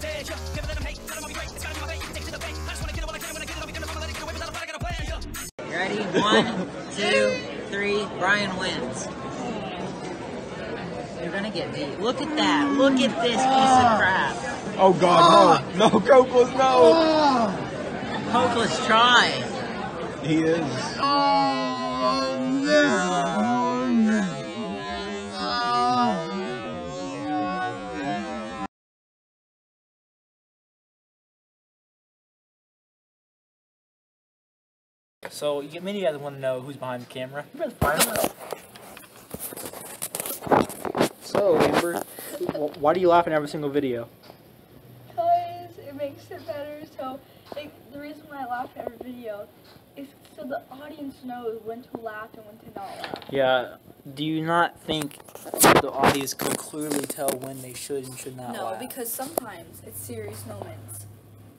dead, yeah. Never let them hate, tell them I'll be great. It's gotta be my fate, you can take it to the bank. I just wanna get it while I can, when I get it, I'll be gonna let it get away without a fight, I got a plan, yeah. Ready? 1, 2, 3, Brian wins. You're gonna get beat. Look at that. Look at this piece of crap. Oh god, no. No, CokeLess, no. CokeLess tries. He is. So, many of you guys want to know who's behind the camera. You better find out. So, Amber, why do you laugh in every single video? Because it makes it better. So, the reason why I laugh in every video is so the audience knows when to laugh and when to not laugh. Yeah. Do you not think the audience can clearly tell when they should and should not laugh? No, because sometimes it's serious moments,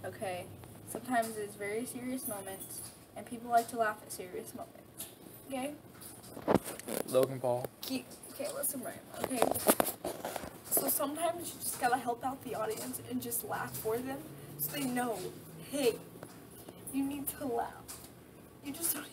okay? Sometimes it's very serious moments, and people like to laugh at serious moments, okay? Logan Paul. Okay, listen right, okay? So sometimes you just gotta help out the audience and just laugh for them so they know, hey, you need to laugh. You just don't